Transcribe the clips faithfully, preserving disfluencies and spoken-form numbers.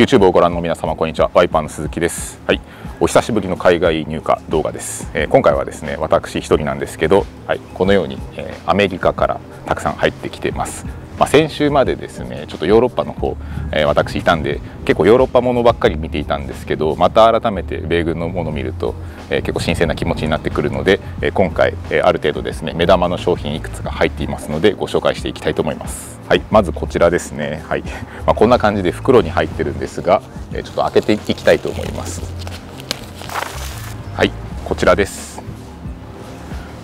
YouTube をご覧の皆様、こんにちは。ワイパーの鈴木です。はい、お久しぶりの海外入荷動画です。えー、今回はですね、私一人なんですけど、はい、このように、えー、アメリカからたくさん入ってきてます。まあ、先週までですね、ちょっとヨーロッパの方、えー、私いたんで、結構ヨーロッパものばっかり見ていたんですけど、また改めて米軍のものを見ると、えー、結構新鮮な気持ちになってくるので、えー、今回、えー、ある程度ですね、目玉の商品いくつか入っていますので、ご紹介していきたいと思います。はい、まずこちらですね、はい、まあ、こんな感じで袋に入ってるんですが、えー、ちょっと開けていきたいと思います。はい、こちらです。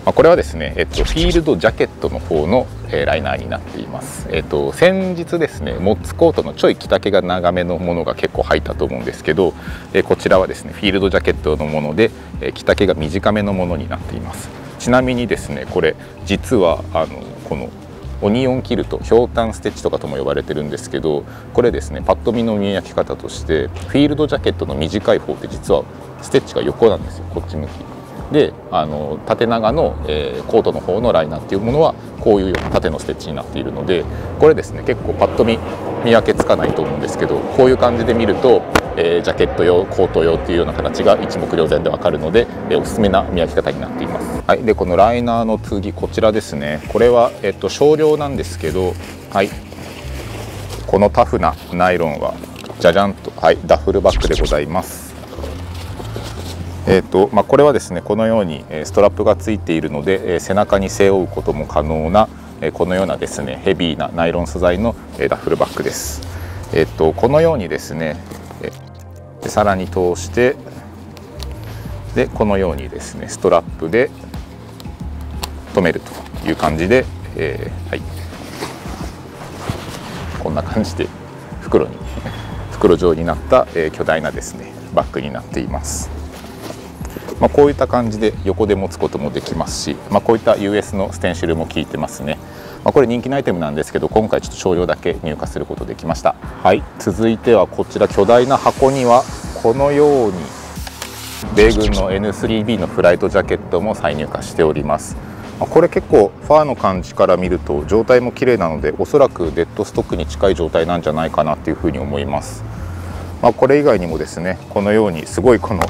まあ、これはですね、えっと、フィールドジャケットの方のライナーになっています。えっと、先日ですね、モッツコートのちょい着丈が長めのものが結構入ったと思うんですけど、えこちらはですね、フィールドジャケットのもので、え着丈が短めのものになっています。ちなみにですね、これ実はあのこのオニオンキルト、ひょうたんステッチとかとも呼ばれてるんですけど、これですね、パッと見の見分け方としてフィールドジャケットの短い方って実はステッチが横なんですよ、こっち向き。で、あの縦長の、えー、コートの方のライナーっていうものはこういう縦のステッチになっているので、これですね、結構パッと見見分けつかないと思うんですけど、こういう感じで見ると、えー、ジャケット用、コート用っていうような形が一目瞭然でわかるので、えー、おすすめな見分け方になっています。はい、でこのライナーの次、こちらですね。これは、えっと、少量なんですけど、はい、このタフなナイロンはじゃじゃんと、はい、ダッフルバッグでございます。えーとまあ、これはですね、このようにストラップがついているので、背中に背負うことも可能なこのようなですね、ヘビーなナイロン素材のダッフルバッグです。えーと、このようにですね、でさらに通して、でこのようにですね、ストラップで留めるという感じで、えーはい、こんな感じで袋に袋状になった巨大なですね、バッグになっています。まあこういった感じで横で持つこともできますし、まあ、こういった ユーエス のステンシルも効いてますね。まあ、これ人気のアイテムなんですけど、今回ちょっと少量だけ入荷することできました。はい、続いてはこちら、巨大な箱にはこのように米軍の エヌスリービー のフライトジャケットも再入荷しております。まあ、これ結構ファーの感じから見ると状態も綺麗なので、おそらくデッドストックに近い状態なんじゃないかなっていうふうに思います。まあ、これ以外にもですね、このようにすごいこの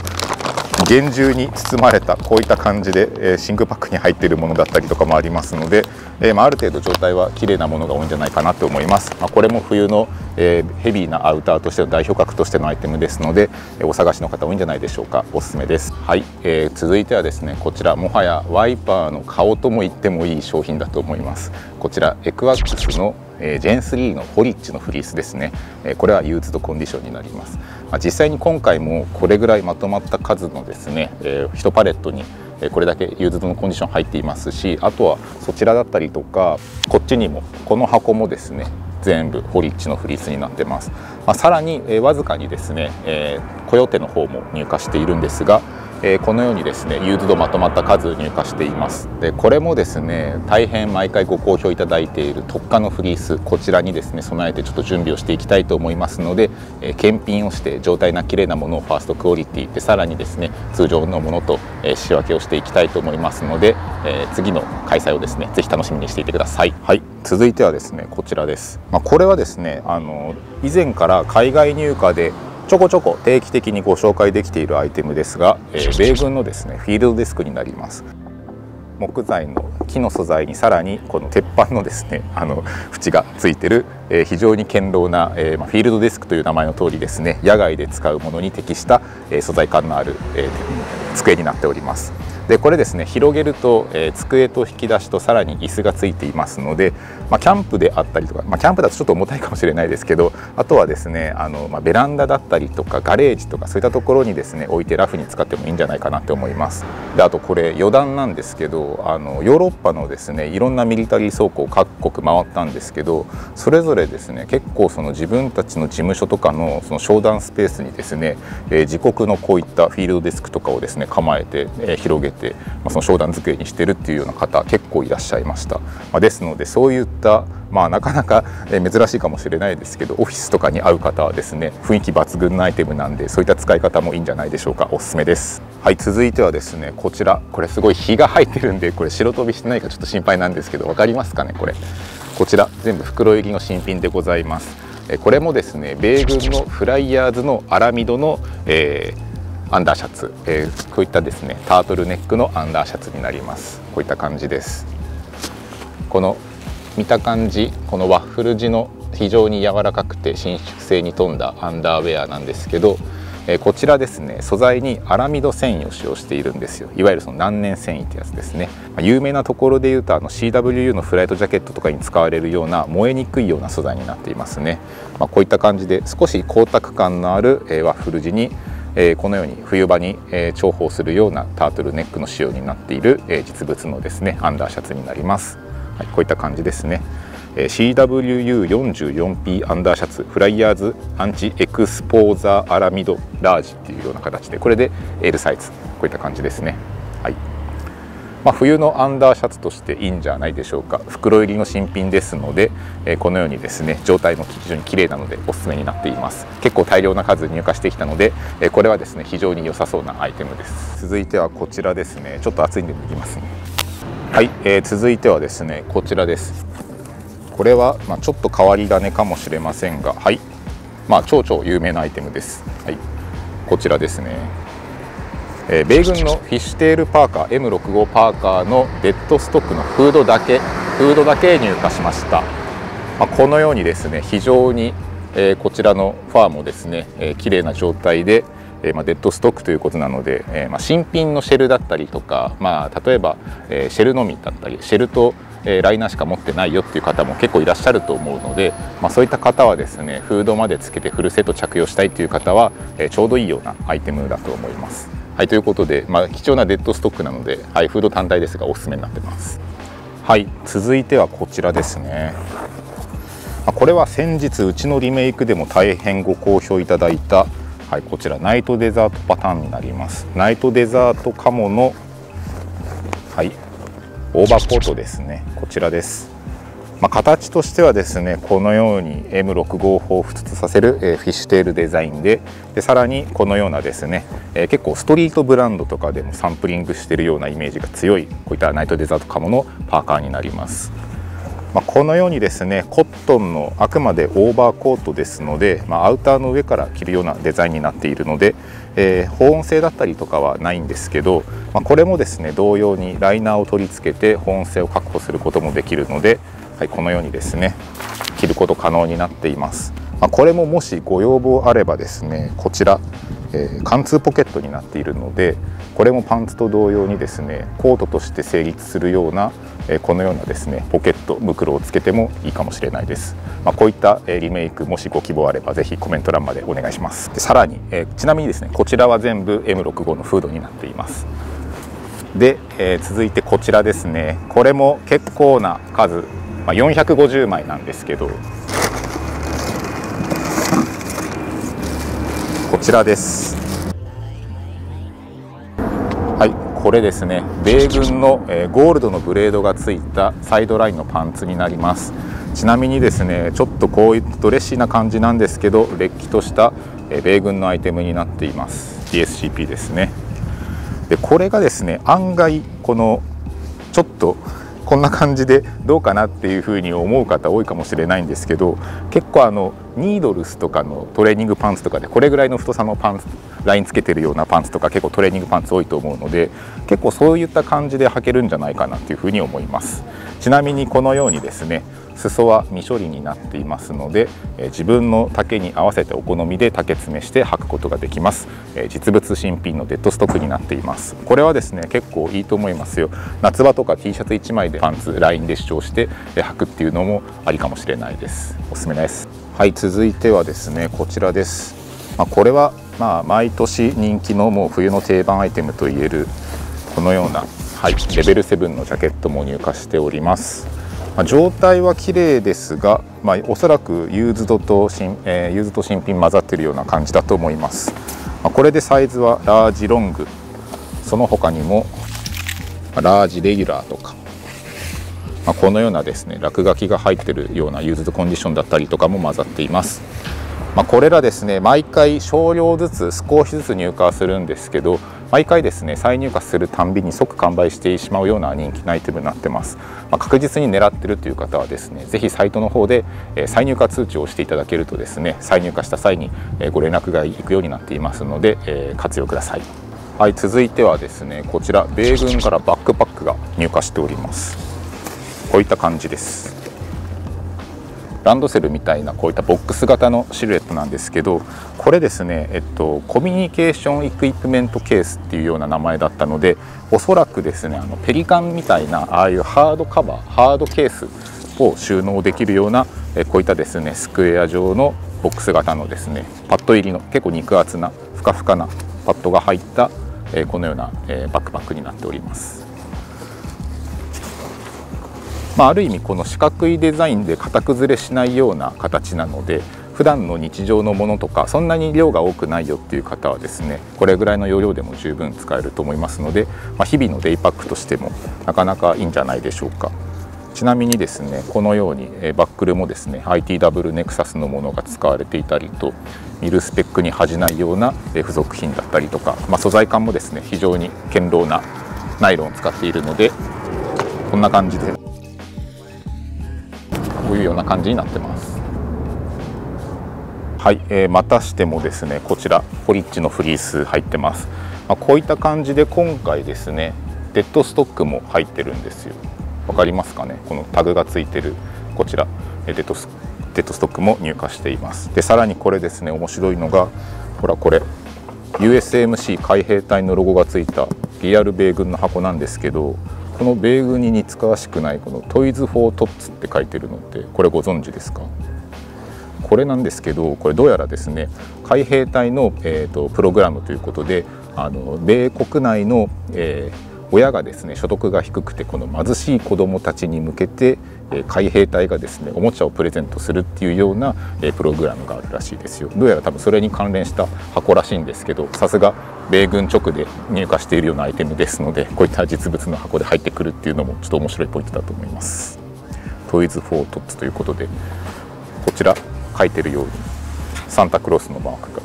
厳重に包まれた、こういった感じで真空パックに入っているものだったりとかもありますので、ある程度状態は綺麗なものが多いんじゃないかなと思います。これも冬のヘビーなアウターとしての代表格としてのアイテムですので、お探しの方多いんじゃないでしょうか。おすすめです。はい、えー、続いてはですね、こちらもはやワイパーの顔とも言ってもいい商品だと思います。こちらエクワックスのジェンスリーのホリッジのフリースですね。これはユーズドコンディションになります。実際に今回もこれぐらいまとまった数のですね、いちパレットにこれだけユーズドのコンディション入っていますし、あとはそちらだったりとか、こっちにもこの箱もですね、全部ホリッジのフリースになってます。まあ、さらにわずかにですね、コヨテの方も入荷しているんですが、このようにですね、ユーズドまとまった数入荷しています。でこれもですね、大変毎回ご好評いただいている特価のフリース、こちらにですね備えてちょっと準備をしていきたいと思いますので、え検品をして状態な綺麗なものをファーストクオリティで、さらにですね通常のものと仕分けをしていきたいと思いますので、え次の開催をですねぜひ楽しみにしていてください。はい、続いてはですね、こちらです。まあ、これはですね、あの以前から海外入荷でちょこちょこ定期的にご紹介できているアイテムですが、えー、米軍のですねフィールドデスクになります。木材の木の素材にさらにこの鉄板のですねあの縁がついてる、えー、非常に堅牢な、えーまあ、フィールドデスクという名前の通りですね、野外で使うものに適した、えー、素材感のある、えー、机になっております。でこれですね、広げると、えー、机と引き出しとさらに椅子がついていますので、まあ、キャンプであったりとか、まあ、キャンプだとちょっと重たいかもしれないですけど、あとはですねあの、まあ、ベランダだったりとかガレージとかそういったところにですね置いてラフに使ってもいいんじゃないかなと思います。であとこれ余談なんですけど、あのヨーロッパのですねいろんなミリタリー倉庫を各国回ったんですけど、それぞれですね結構その自分たちの事務所とか の, その商談スペースにですね、えー、自国のこういったフィールドデスクとかをですね構えて、えー、広げてその商談机にしてるっていうような方結構いらっしゃいました。まあ、ですのでそういった、まあ、なかなか珍しいかもしれないですけど、オフィスとかに合う方はですね雰囲気抜群のアイテムなんで、そういった使い方もいいんじゃないでしょうか。おすすめです。はい、続いてはですね、こちら、これすごい日が入ってるんでこれ白飛びしてないかちょっと心配なんですけど、分かりますかね。これこちら全部袋入りの新品でございます。これもですね米軍のフライヤーズのアラミドの、えー、アンダーシャツ、えー、こういったですねタートルネックのアンダーシャツになります。こういった感じです。この見た感じ、このワッフル地の非常に柔らかくて伸縮性に富んだアンダーウェアなんですけど、えー、こちらですね素材にアラミド繊維を使用しているんですよ。いわゆるその難燃繊維ってやつですね。有名なところでいうとあの シーダブリューユー のフライトジャケットとかに使われるような燃えにくいような素材になっていますね。まあ、こういった感じで少し光沢感のある、えー、ワッフル地に、えー、このように冬場に、えー、重宝するようなタートルネックの仕様になっている、えー、実物のですねアンダーシャツになります。はい、こういった感じですね。シーダブリューユーよんじゅうよんピー アンダーシャツフライヤーズアンチエクスポーザーアラミドラージっていうような形で、これで L サイズ、こういった感じですね。はい、まあ、冬のアンダーシャツとしていいんじゃないでしょうか。袋入りの新品ですので、このようにですね状態も非常に綺麗なのでおすすめになっています。結構大量な数入荷してきたので、これはですね非常に良さそうなアイテムです。続いてはこちらですね。ちょっと暑いんで脱ぎますね。はい、えー、続いてはですねこちらです。これは、まあ、ちょっと変わり種かもしれませんが、はい、まあ、超々有名なアイテムです。はい、こちらですね、えー、米軍のフィッシュテールパーカー エムろくじゅうご パーカーのデッドストックのフードだけフードだけ入荷しました。まあ、このようにですね非常に、えー、こちらのファーもですね、えー、綺麗な状態で、えーまあ、デッドストックということなので、えーまあ、新品のシェルだったりとか、まあ、例えば、えー、シェルのみだったりシェルとライナーしか持ってないよっていう方も結構いらっしゃると思うので、まあ、そういった方はですねフードまでつけてフルセット着用したいという方は、えー、ちょうどいいようなアイテムだと思います。はい、ということで、まあ、貴重なデッドストックなので、はい、フード単体ですがおすすめになってます。はい、続いてはこちらですね。まあ、これは先日うちのリメイクでも大変ご好評いただいた、はい、こちらナイトデザートパターンになります。ナイトデザートカモの、はい、オーバーコートですね。こちらです。まあ、形としてはですねこのように エムろくじゅうご を彷彿とさせるフィッシュテールデザイン で, でさらにこのようなですね結構ストリートブランドとかでもサンプリングしているようなイメージが強いこういったナイトデザートカモのパーカーになります。まあ、このようにですねコットンのあくまでオーバーコートですので、まあ、アウターの上から着るようなデザインになっているので、えー、保温性だったりとかはないんですけど、まあ、これもですね同様にライナーを取り付けて保温性を確保することもできるので、はい、このようにですね着ること可能になっています。まあ、これももしご要望あればですねこちら、えー、貫通ポケットになっているのでこれもパンツと同様にですねコートとして成立するようなこのようなですねポケット袋をつけてもいいかもしれないです。まあ、こういったリメイクもしご希望あればぜひコメント欄までお願いします。でさらにえちなみにですねこちらは全部 エムろくじゅうご のフードになっています。で、えー、続いてこちらですね。これも結構な数、まあ、よんひゃくごじゅうまいなんですけどこちらです。これですね米軍の、えー、ゴールドのブレードがついたサイドラインのパンツになります。ちなみにですねちょっとこういったドレッシーな感じなんですけどれっきとした、えー、米軍のアイテムになっています。 ディーエスシーピー ですね。でこれがですね案外このちょっとこんな感じでどうかなっていうふうに思う方多いかもしれないんですけど結構あのニードルスとかのトレーニングパンツとかでこれぐらいの太さのパンツラインつけてるようなパンツとか結構トレーニングパンツ多いと思うので結構そういった感じで履けるんじゃないかなっていうふうに思います。ちなみにこのようにですね裾は未処理になっていますので自分の丈に合わせてお好みで丈詰めして履くことができます。実物新品のデッドストックになっています。これはですね結構いいと思いますよ。夏場とか T シャツいちまいでパンツラインで主張して履くっていうのもありかもしれないです。おすすめです。はい、続いてはですねこちらです。まあ、これはまあ毎年人気のもう冬の定番アイテムといえるこのような、はい、レベルセブンのジャケットも入荷しております。まあ、状態は綺麗ですが、まあ、おそらくユーズドと新、えー、ユーズド新品混ざっているような感じだと思います。まあ、これでサイズはラージロングその他にもラージレギュラーとか、まあ、このようなですね落書きが入っているようなユーズドコンディションだったりとかも混ざっています。まあ、これらですね毎回少量ずつ少しずつ入荷するんですけど、毎回ですね再入荷するたんびに即完売してしまうような人気のアイテムになってます。まあ、確実に狙ってるという方はですね、ぜひサイトの方で再入荷通知をしていただけるとですね、再入荷した際にご連絡がいくようになっていますので活用ください。はい、続いてはですねこちら米軍からバックパックが入荷しております。こういった感じです。ランドセルみたいなこういったボックス型のシルエットなんですけど、これですね、えっと、コミュニケーションエクイプメントケースっていうような名前だったので、おそらくですねあのペリカンみたいなああいうハードカバーハードケースを収納できるようなえこういったですねスクエア状のボックス型のですねパッド入りの結構肉厚なふかふかなパッドが入ったえこのようなえバックパックになっております。まあ、ある意味この四角いデザインで型崩れしないような形なので、普段の日常のものとかそんなに量が多くないよっていう方はですねこれぐらいの容量でも十分使えると思いますので、まあ、日々のデイパックとしてもなかなかいいんじゃないでしょうか。ちなみにですねこのようにバックルもですね アイティーダブリュー ネクサスのものが使われていたりと、ミルスペックに恥じないような付属品だったりとか、まあ、素材感もですね非常に堅牢なナイロンを使っているのでこんな感じで。こういうような感じになってます。はい、えー、またしてもですねこちらポリッチのフリース入ってます。まあ、こういった感じで今回ですねデッドストックも入ってるんですよ。わかりますかね、このタグがついてるこちらデッドス、デッドストックも入荷しています。でさらにこれですね面白いのが、ほらこれ ユーエスエムシー 海兵隊のロゴがついたリアル米軍の箱なんですけど、この米軍に似つかわしくないこの「トイズ・フォー・トッツ」って書いてるのってこれご存知ですか？これなんですけど、これどうやらですね海兵隊の、えー、とプログラムということで、あの米国内の、えー、親がですね所得が低くてこの貧しい子どもたちに向けて、えー、海兵隊がですねおもちゃをプレゼントするっていうような、えー、プログラムがあるらしいですよ。どうやら多分それに関連した箱らしいんですけど、さすが米軍直で入荷しているようなアイテムですので、こういった実物の箱で入ってくるっていうのもちょっと面白いポイントだと思います。トイズ・フォー・トッツということで、こちら書いてるようにサンタクロースのマークが、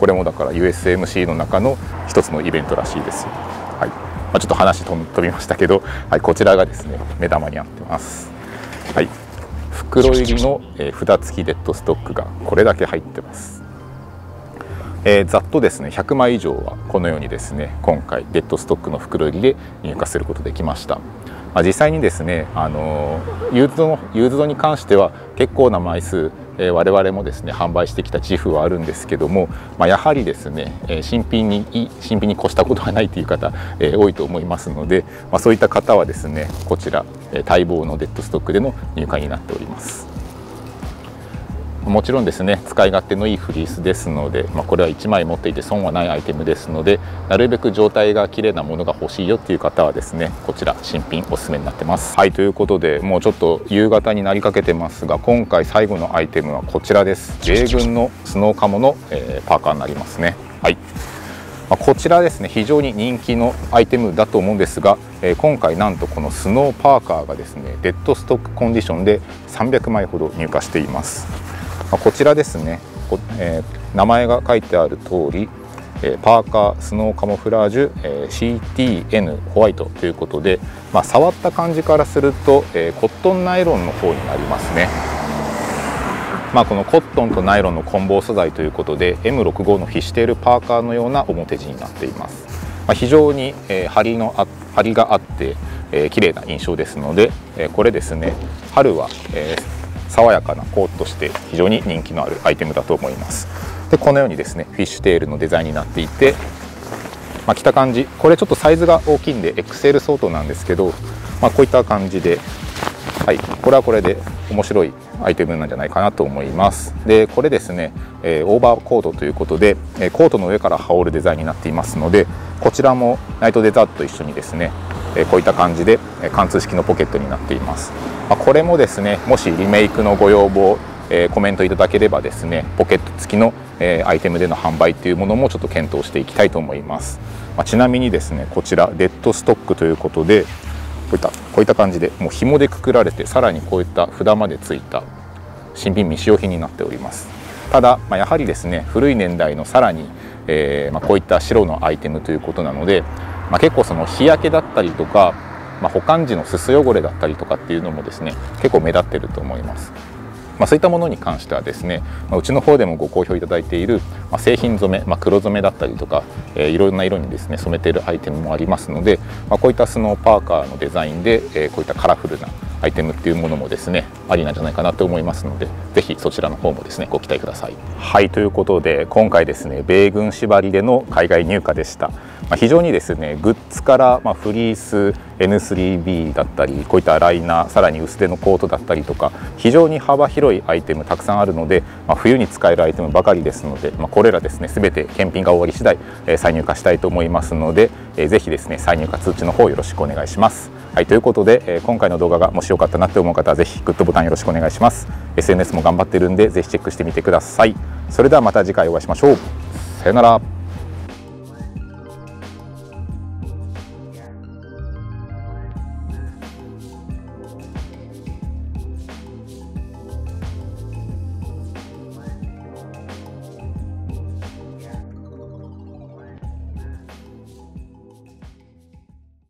これもだから ユーエスエムシー の中の一つのイベントらしいですよ。はい、まあ、ちょっと話飛びましたけど、はい、こちらがですね目玉になってます。はい、袋入りの札付きデッドストックがこれだけ入ってます。えー、ざっとですねひゃくまい以上はこのようにですね今回デッドストックの袋入りで入荷することできました。まあ、実際にですね、あのー、ユーズドのユーズドに関しては結構な枚数、えー、我々もですね販売してきた自負はあるんですけども、まあ、やはりですね、えー、新品に新品に越したことがないという方、えー、多いと思いますので、まあ、そういった方はですねこちら待望のデッドストックでの入荷になっております。もちろんですね使い勝手のいいフリースですので、まあ、これはいちまい持っていて損はないアイテムですので、なるべく状態が綺麗なものが欲しいよっていう方はですねこちら新品おすすめになってます。はい、ということでもうちょっと夕方になりかけてますが、今回最後のアイテムはこちらです。米軍のスノーカモの、えー、パーカーになりますね。はい、まあ、こちらですね非常に人気のアイテムだと思うんですが、えー、今回なんとこのスノーパーカーがですねデッドストックコンディションでさんびゃくまいほど入荷しています。こちらですね、えー、名前が書いてある通り、えー、パーカースノーカモフラージュ、えー、シーティーエヌ ホワイトということで、まあ、触った感じからすると、えー、コットンナイロンの方になりますね。まあ、このコットンとナイロンの混紡素材ということで エムろくじゅうご の必しているパーカーのような表地になっています。まあ、非常に、えー、張りのあ、張りがあって、えー、綺麗な印象ですので、えー、これですね春は、えー爽やかなコートとして非常に人気のあるアイテムだと思います。でこのようにですねフィッシュテールのデザインになっていて、まあ、着た感じこれちょっとサイズが大きいんで エックスエル 相当なんですけど、まあ、こういった感じで、はい、これはこれで面白いアイテムなんじゃないかなと思います。でこれですね、えー、オーバーコートということで、えー、コートの上から羽織るデザインになっていますので、こちらもナイトデザートと一緒にですねこういった感じで貫通式のポケットになっています。これもですねもしリメイクのご要望コメントいただければですねポケット付きのアイテムでの販売というものもちょっと検討していきたいと思います。ちなみにですねこちらデッドストックということでこういったこういった感じでもう紐でくくられて、さらにこういった札までついた新品未使用品になっております。ただ、まあ、やはりですね、古い年代のさらに、えーまあ、こういった白のアイテムということなので、まあ、結構その日焼けだったりとか、まあ、保管時のすす汚れだったりとかっていうのもですね結構目立っていると思います。まあ、そういったものに関してはですね、まあ、うちの方でもご好評いただいている、まあ、製品染め、まあ、黒染めだったりとか、えー、いろんな色にですね染めているアイテムもありますので、まあ、こういったスノーパーカーのデザインで、えー、こういったカラフルなアイテムっていうものもですねありなんじゃないかなと思いますので、ぜひそちらの方もですねご期待ください。はい、ということで今回ですね米軍縛りでの海外入荷でした。まあ、非常にですねグッズから、まあ、フリース エヌスリービー だったり、こういったライナー、さらに薄手のコートだったりとか、非常に幅広いアイテムたくさんあるので、まあ、冬に使えるアイテムばかりですので、まあ、これらですね全て検品が終わり次第、えー、再入荷したいと思いますので、えー、ぜひですね再入荷通知の方よろしくお願いします。はい、ということで、えー、今回の動画がもし良かったなって思う方はぜひグッドボタンよろしくお願いします。 エスエヌエス も頑張ってるんでぜひチェックしてみてください。それではまた次回お会いしましょう。さよなら。